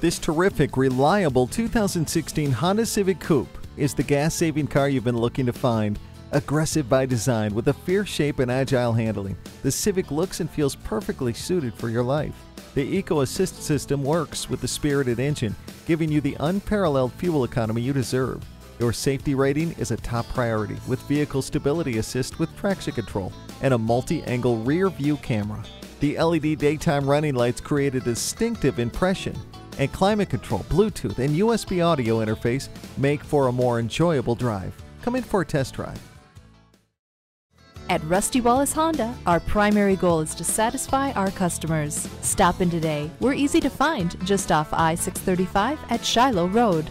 This terrific, reliable 2016 Honda Civic Coupe is the gas-saving car you've been looking to find. Aggressive by design with a fierce shape and agile handling, the Civic looks and feels perfectly suited for your life. The Eco Assist system works with the spirited engine, giving you the unparalleled fuel economy you deserve. Your safety rating is a top priority with Vehicle Stability Assist with traction control and a multi-angle rear view camera. The LED daytime running lights create a distinctive impression, and climate control, Bluetooth, and USB audio interface make for a more enjoyable drive. Come in for a test drive. At Rusty Wallis Honda, our primary goal is to satisfy our customers. Stop in today. We're easy to find just off I-635 at Shiloh Road.